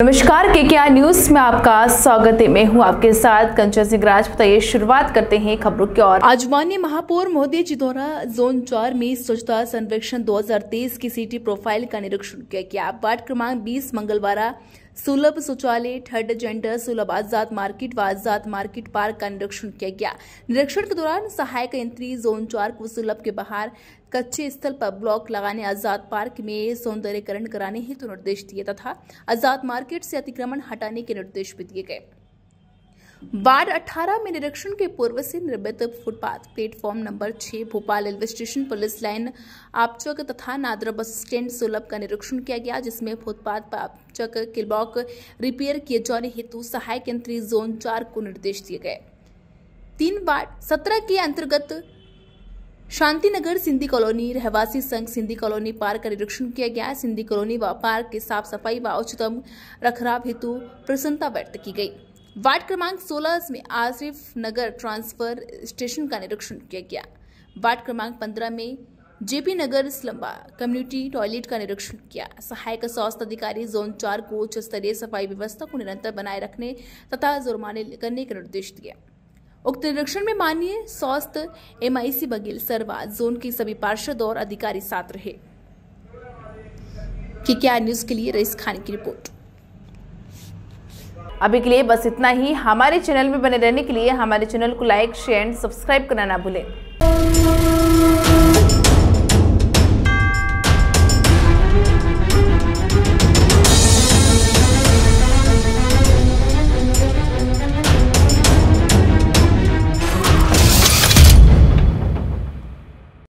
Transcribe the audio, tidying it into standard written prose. नमस्कार के न्यूज में आपका स्वागत है। मैं हूं आपके साथ कंचन सिंह। बताइए, शुरुआत करते हैं खबरों की ओर। आज माननीय महापौर मोदी जी द्वारा जोन 4 में स्वच्छता सर्वेक्षण 2023 की सिटी प्रोफाइल का निरीक्षण किया गया। पार्ट क्रमांक 20 मंगलवार सुलभ शौचालय थर्ड जेंडर सुलभ आजाद मार्केट व आजाद मार्केट पार्क का निरीक्षण किया गया। निरीक्षण के दौरान सहायक एंट्री जोन 4 को सुलभ के बाहर कच्चे स्थल पर ब्लॉक लगाने, आजाद पार्क में सौंदर्यकरण कराने हेतु निर्देश दिए तथा आजाद मार्केट से अतिक्रमण हटाने के निर्देश भी दिए गए। वार्ड 18 में निरीक्षण के पूर्व से निर्मित footpath platform number 6 Bhopal railway station police line आपचक तथा नादरा बस स्टैंड सुलभ का निरीक्षण किया गया, जिसमें फुटपाथ पर आपचक के ब्लॉक रिपेयर किए जाने हेतु सहायक यंत्री जोन 4 को निर्देश दिए गए। 3 वार्ड 17 के अंतर्गत शांति नगर सिंधी कॉलोनी रहवासी संघ सिंधी कॉलोनी पार्क का निरीक्षण किया गया। सिंधी कॉलोनी व पार्क की साफ सफाई व उच्चतम रखरखाव हेतु प्रसन्नता व्यक्त की गई। वार्ड क्रमांक 16 में आसिफ नगर ट्रांसफर स्टेशन का निरीक्षण किया गया। वार्ड क्रमांक 15 में जेपी नगर स्लम्बा कम्युनिटी टॉयलेट का निरीक्षण किया। सहायक स्वास्थ्य अधिकारी जोन 4 को उच्च स्तरीय सफाई व्यवस्था को निरंतर बनाए रखने तथा जुर्माने करने के निर्देश दिए। उक्त निरीक्षण में माननीय स्वास्थ्य MIC बघेल सरवा जोन के सभी पार्षद और अधिकारी साथ रहे। KKR न्यूज के लिए रईस खान की रिपोर्ट। अभी के लिए बस इतना ही। हमारे चैनल में बने रहने के लिए हमारे चैनल को लाइक शेयर एंड सब्सक्राइब करना ना भूलें।